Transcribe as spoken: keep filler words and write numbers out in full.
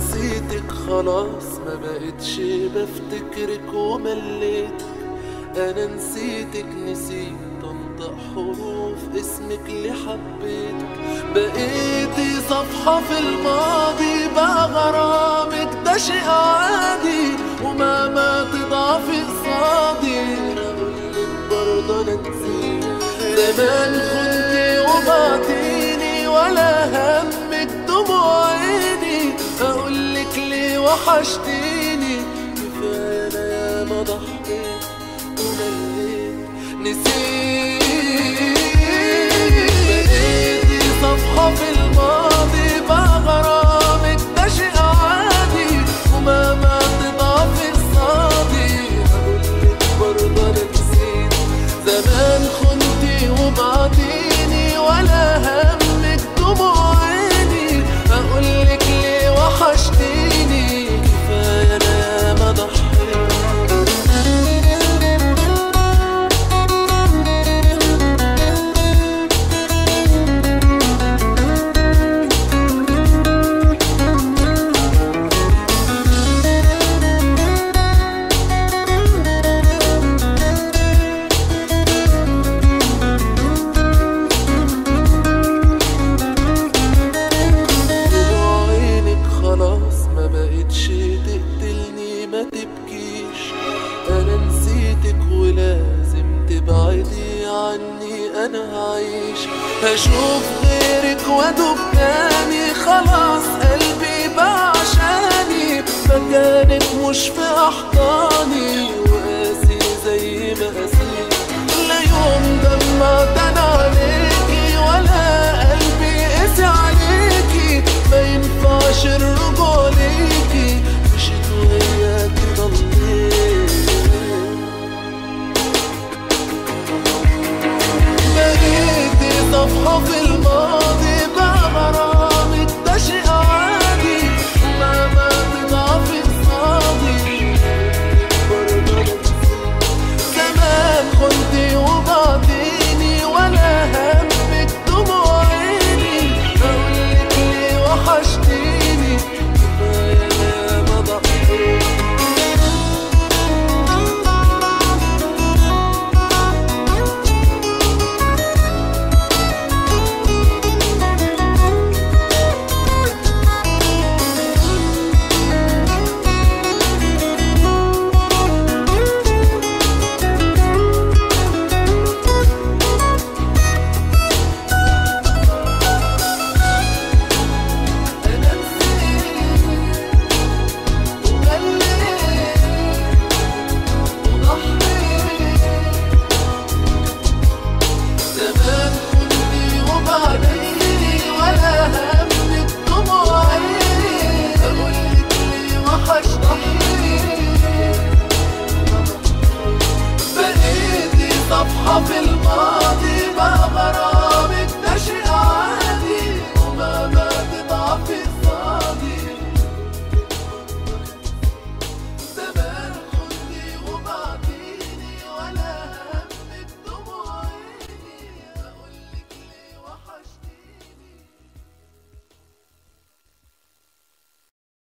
نسيتك خلاص، ما بقتش بفتكرك ومليت. انا نسيتك، نسيت انطق حروف اسمك اللي حبيتك. بقيتي صفحة في الماضي، بقى غرامك ده شيء عادي، ومهما تضعفي قصادي هقولك برضه انا نسيت. زمان كنتي وبعتيني ولا همك دموع عيني، هقولك ليه وحشتيني، كفاية انا ياما ضحيت ومليت. نسيت بقيتي صفحة في الماضي، بقى غرامك ده شيء عادي، ومهما تضعفي قصادي هقولك برضه انا نسيت. زمان كنت وبعتيني ولا همك دموع عيني، هقولك ليه وحشتيني، كفاية انا ياما ضحيت. هشوف غيرك وادوب تاني، خلاص قلبي بقى عشاني، مكانك مش في احضاني.